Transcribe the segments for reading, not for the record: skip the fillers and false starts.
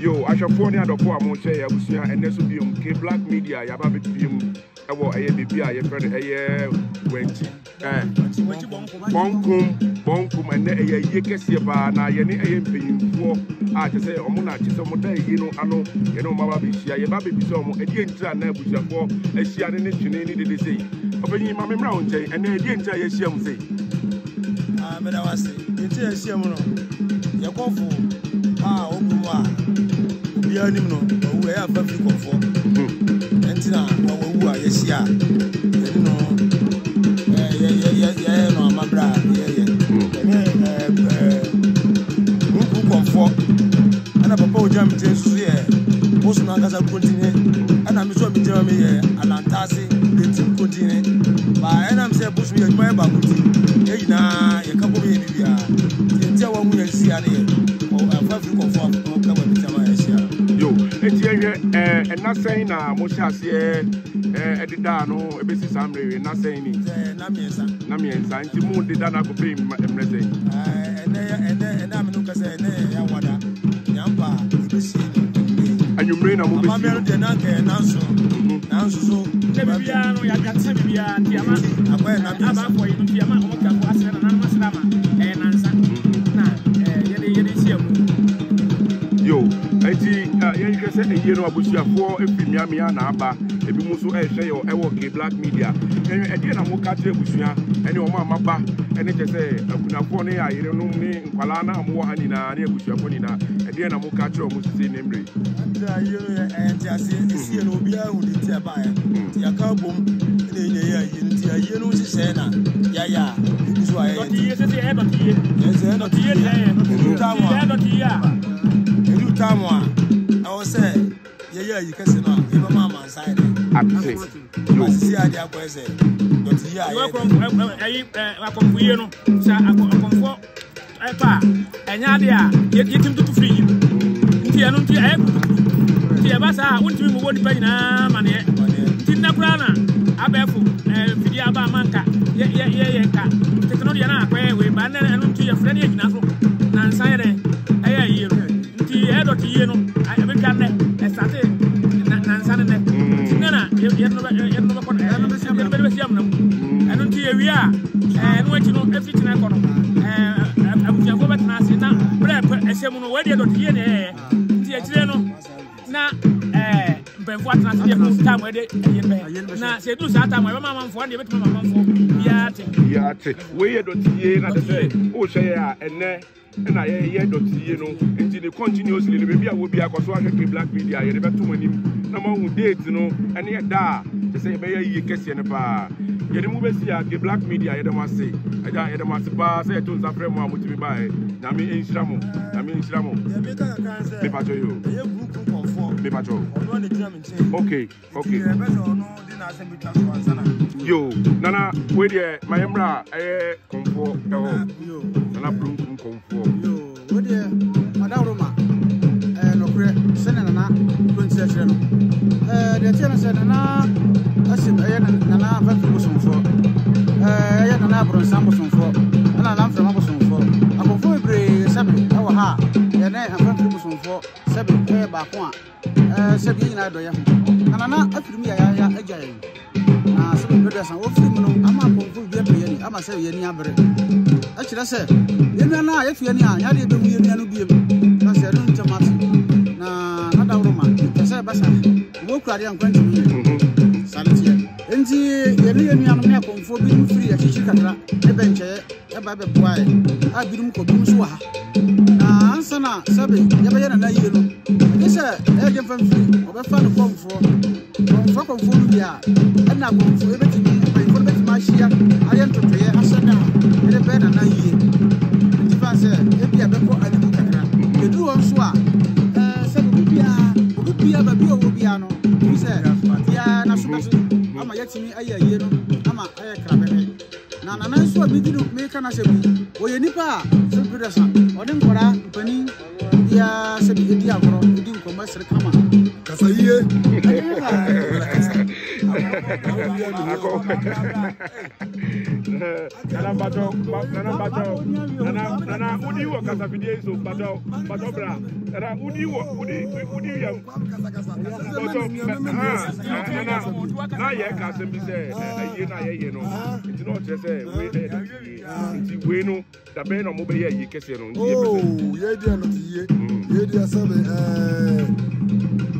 Yo, I shall phone the poor Monte, I will see and this will be Black Media, Yababi, ABBI, your friend, Bonkum, and Yakasiaba, now Yanni AMP for I just say, Omuna, Chisomote, you know, Mababi, Yababi, Bisomo, and the entire Nebuja for a Shian and the sea. Open your mammy round, and the entire Shiam say. Ah, but I was saying, ah, we are no, we have a big comfort. And now, who are yes, yeah, no, my brother, who comfort. And I propose jump to here, most nuggets are continent, and I'm sure Jeremy Alantasi, the two continent. But I'm saying, push me at my babuti. Hey, now, a couple of years, tell what we see here. And not saying now, Mosas, Edidano, a business family, not saying it. Namiens, and the moon did not go pay my blessing. And I'm Lucas and Yawada, Yampa, and you bring a moment and answer. So, Tebiano, Yakantabia, and Yamana, I'm for you, Yamana, you know, I was here for a Miami and Abba, if you must say or ever Black Media. And again, I'm more catching with you and your mamma, and it is a Kunaponia, you know, me, Palana, more Hanina, near Bushaponina, and then I'm more catching with the same name. And just see, you know, be out with the buyer, the Kabum, the Yenu Sena, Yaya, this way, not here, not here, not here, not here, I was saying, yeah, you can see now. Your mama inside. You see, I did what I said. But yeah, I come here. So I come for a car. And yeah, get him to free you. See, I don't see him. See, I was I want to be more dependent on money. See, na prana. I be full. Video about manka. Yeah. Technology na kwe we ba na I don't see your friend here na so. Na inside. Aye, here. See, I don't see you. We are, and what you know, everything I got. I would go back and say, now, prep, I said, where they don't hear the and I hear that you know, until continuously, maybe I will be a consumer Black Media. I never too many. No one would date, you know, and yet da. They say, "May you catch your neighbor?" You don't move see Black Media. You don't want see. I don't want see. Pass. I don't want to frame what we buy. I mean, Islamo. Me pacho yo. Me pacho. Okay. Yo, Nana, where the my embra? I comfort. Nana blue comfort. Yo, what the Madame Roma? No prayer. Senana, Princess. The channel said, Nana, I said, I had Nana Vacuum for. I had an apple and Samson for. And I love the Amazon for. I'm for every 7 hour. And I have Vacuum for 7 pair by one. Sabine, I do. And I'm not up to me. I am a giant. Now, some of the I'm a say, any other. Actually, I said, if you are not, I didn't be a I said, don't come out. Not a woman. I said, Bassa, walk right and grant me. Sanity. And the young man for being free at Chicago, a bench, a baby boy. I didn't go to Swa. Ansana, Sabi, never yet another you. This is a different thing. I've found a form for Fulvia. And I'm going for everything. I am to pay a Sunday and a bed and a year. If I said, if you have before I look at her, you do on Swa. Said, we have a beer, Biano. He said, Diana, I'm a yet me a year, I'm a crab. Nana, so we didn't make an assembly. Or your nipper, some good as one, or them for a penny. Yeah, said the Diablo, you do commercial come on. That's a year.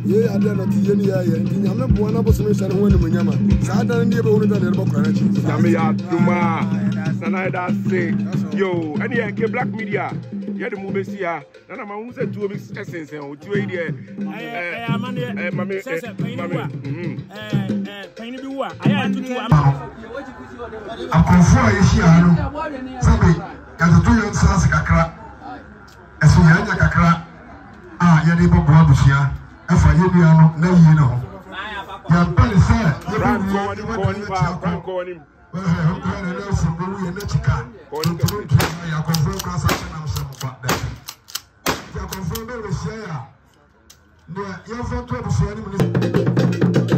Yeah, I did not see any. I'm not one of us. I'm not one of us. I don't know what that is. I'm not if I hear you, I don't know you know. You're very sad. You're confirmed with Sarah.